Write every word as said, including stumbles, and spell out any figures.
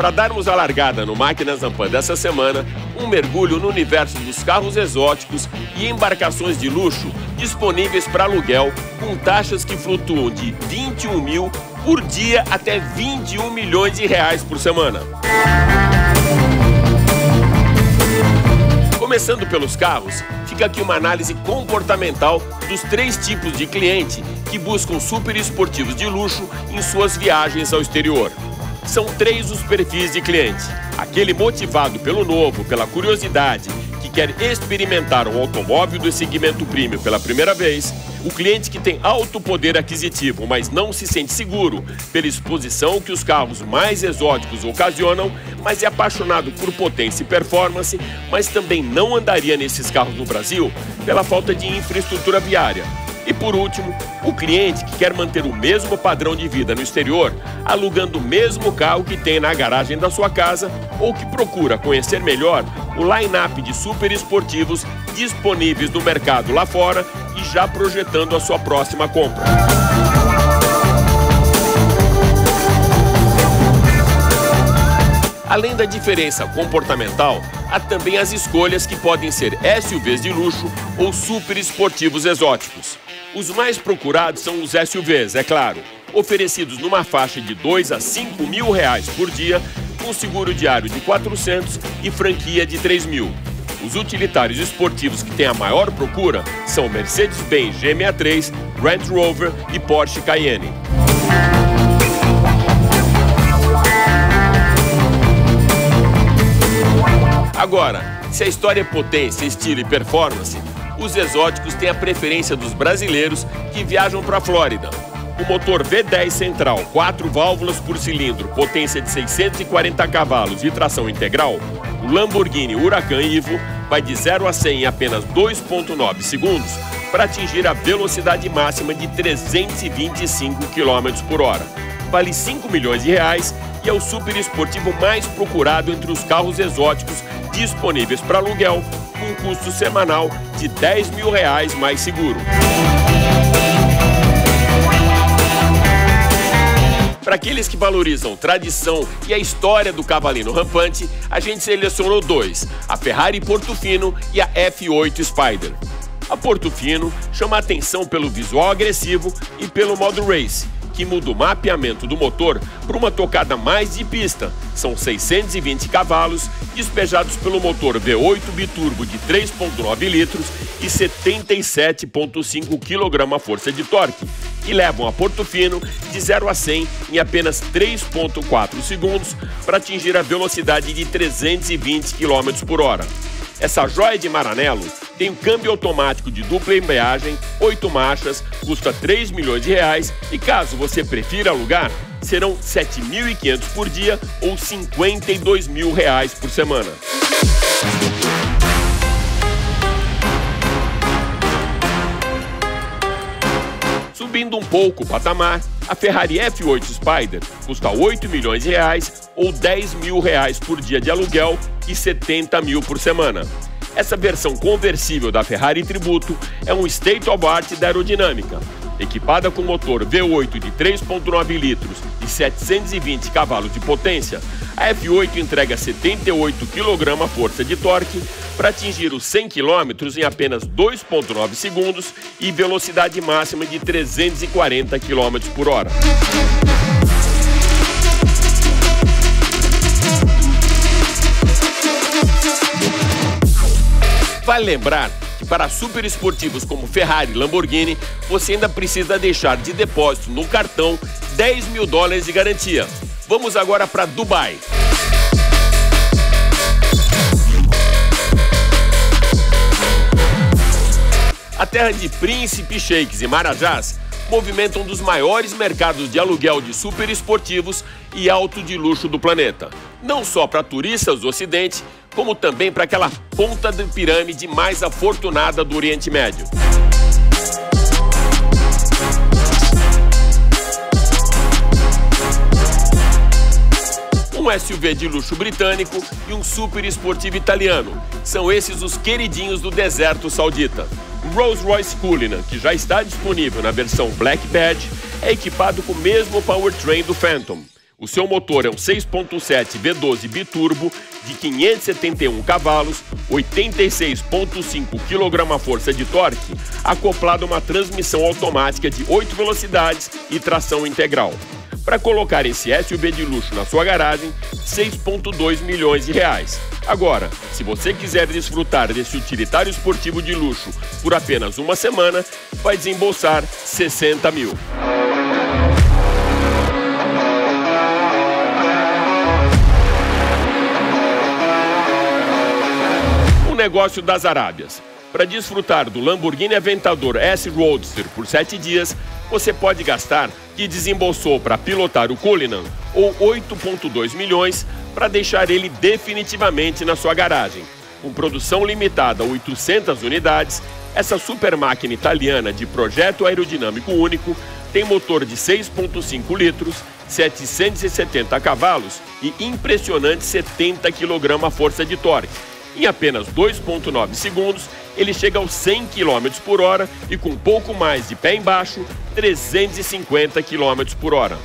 Para darmos a largada no Máquinas na Pan dessa semana, um mergulho no universo dos carros exóticos e embarcações de luxo disponíveis para aluguel, com taxas que flutuam de vinte e um mil por dia até vinte e um milhões de reais por semana. Começando pelos carros, fica aqui uma análise comportamental dos três tipos de cliente que buscam super esportivos de luxo em suas viagens ao exterior. São três os perfis de cliente. Aquele motivado pelo novo, pela curiosidade, que quer experimentar um automóvel do segmento premium pela primeira vez. O cliente que tem alto poder aquisitivo, mas não se sente seguro pela exposição que os carros mais exóticos ocasionam, mas é apaixonado por potência e performance, mas também não andaria nesses carros no Brasil pela falta de infraestrutura viária. E por último, o cliente que quer manter o mesmo padrão de vida no exterior, alugando o mesmo carro que tem na garagem da sua casa, ou que procura conhecer melhor o line-up de super esportivos disponíveis no mercado lá fora e já projetando a sua próxima compra. Além da diferença comportamental, há também as escolhas que podem ser S U Vs de luxo ou super esportivos exóticos. Os mais procurados são os S U Vs, é claro, oferecidos numa faixa de dois a cinco mil reais por dia, com seguro diário de quatrocentos e franquia de três mil. Os utilitários esportivos que têm a maior procura são Mercedes-Benz G sessenta e três, Grand Rover e Porsche Cayenne. Agora, se a história é potência, estilo e performance, os exóticos têm a preferência dos brasileiros que viajam para a Flórida. O motor V dez central, quatro válvulas por cilindro, potência de seiscentos e quarenta cavalos e tração integral, o Lamborghini Huracán Evo vai de zero a cem em apenas dois vírgula nove segundos para atingir a velocidade máxima de trezentos e vinte e cinco quilômetros por hora. Vale cinco milhões de reais e é o super esportivo mais procurado entre os carros exóticos disponíveis para aluguel, com um custo semanal de dez mil reais mais seguro. Para aqueles que valorizam tradição e a história do cavalinho rampante, a gente selecionou dois, a Ferrari Portofino e a F oito Spyder. A Portofino chama a atenção pelo visual agressivo e pelo modo race, que muda o mapeamento do motor para uma tocada mais de pista. São seiscentos e vinte cavalos despejados pelo motor V oito biturbo de três vírgula nove litros e setenta e sete vírgula cinco quilos-força de torque, e levam a Portofino de zero a cem em apenas três vírgula quatro segundos para atingir a velocidade de trezentos e vinte quilômetros por hora. Essa joia de Maranello tem um câmbio automático de dupla embreagem, oito marchas, custa três milhões de reais e, caso você prefira alugar, serão sete mil e quinhentos por dia ou cinquenta e dois mil reais por semana. Subindo um pouco o patamar, a Ferrari F oito Spyder custa oito milhões de reais ou dez mil reais por dia de aluguel e setenta mil por semana. Essa versão conversível da Ferrari Tributo é um state of art da aerodinâmica. Equipada com motor V oito de três vírgula nove litros e setecentos e vinte cavalos de potência, a F oito entrega setenta e oito quilos-força de torque para atingir os cem quilômetros em apenas dois vírgula nove segundos e velocidade máxima de trezentos e quarenta quilômetros por hora. Vale lembrar que para super esportivos como Ferrari e Lamborghini, você ainda precisa deixar de depósito no cartão dez mil dólares de garantia. Vamos agora para Dubai. A terra de príncipes, sheiks e marajás movimenta um dos maiores mercados de aluguel de super esportivos e auto de luxo do planeta. Não só para turistas do Ocidente, como também para aquela ponta da pirâmide mais afortunada do Oriente Médio. Um S U V de luxo britânico e um super esportivo italiano. São esses os queridinhos do deserto saudita. O Rolls-Royce Cullinan, que já está disponível na versão Black Badge, é equipado com o mesmo powertrain do Phantom. O seu motor é um seis ponto sete V doze biturbo de quinhentos e setenta e um cavalos, oitenta e seis ponto cinco quilograma-força de torque, acoplado a uma transmissão automática de oito velocidades e tração integral. Para colocar esse S U V de luxo na sua garagem, seis vírgula dois milhões de reais. Agora, se você quiser desfrutar desse utilitário esportivo de luxo por apenas uma semana, vai desembolsar sessenta mil. Negócio das Arábias. Para desfrutar do Lamborghini Aventador S Roadster por sete dias, você pode gastar que desembolsou para pilotar o Cullinan, ou oito vírgula dois milhões, para deixar ele definitivamente na sua garagem. Com produção limitada a oitocentas unidades, essa super máquina italiana de projeto aerodinâmico único tem motor de seis ponto cinco litros, setecentos e setenta cavalos e impressionante setenta quilograma-força de torque. Em apenas dois vírgula nove segundos, ele chega aos cem quilômetros por hora e, com pouco mais de pé embaixo, trezentos e cinquenta quilômetros por hora.